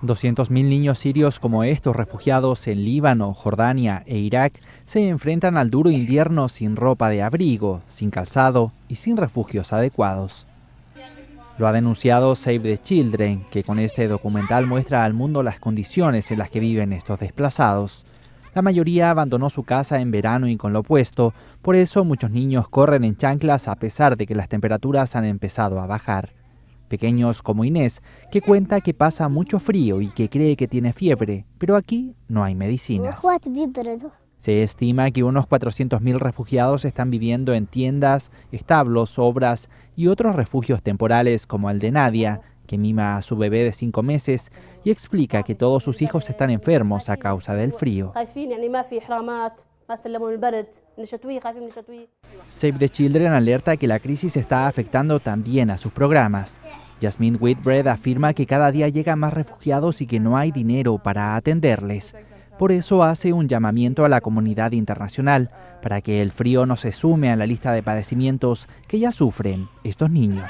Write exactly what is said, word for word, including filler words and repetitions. doscientos mil niños sirios como estos refugiados en Líbano, Jordania e Irak se enfrentan al duro invierno sin ropa de abrigo, sin calzado y sin refugios adecuados. Lo ha denunciado Save the Children, que con este documental muestra al mundo las condiciones en las que viven estos desplazados. La mayoría abandonó su casa en verano y con lo opuesto, por eso muchos niños corren en chanclas a pesar de que las temperaturas han empezado a bajar. Pequeños como Inés, que cuenta que pasa mucho frío y que cree que tiene fiebre, pero aquí no hay medicinas. Se estima que unos cuatrocientos mil refugiados están viviendo en tiendas, establos, obras y otros refugios temporales como el de Nadia, que mima a su bebé de cinco meses y explica que todos sus hijos están enfermos a causa del frío. Save the Children alerta que la crisis está afectando también a sus programas. Yasmine Whitbread afirma que cada día llegan más refugiados y que no hay dinero para atenderles. Por eso hace un llamamiento a la comunidad internacional para que el frío no se sume a la lista de padecimientos que ya sufren estos niños.